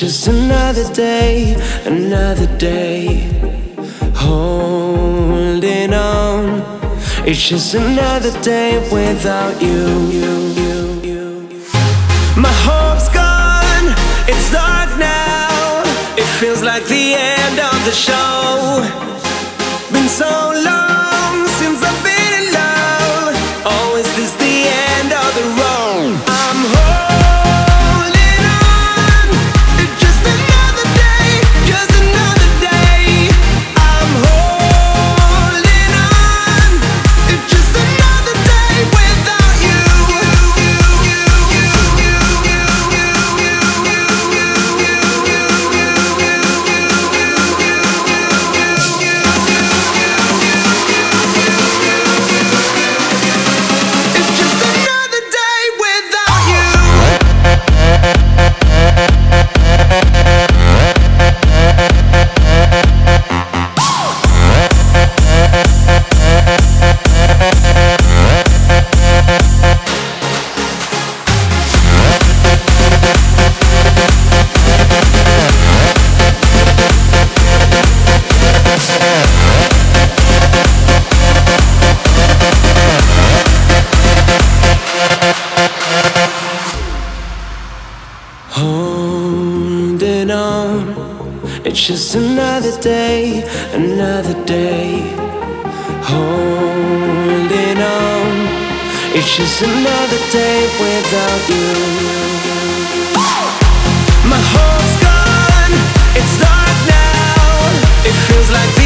Just another day, holding on. It's just another day without you. My hope's gone, it's dark now. It feels like the end of the show. Been so long since I've been in love. Oh, is this the end of the road? I'm home. Holding on, it's just another day, holding on, it's just another day without you. My hope's gone, it's dark now, it feels like the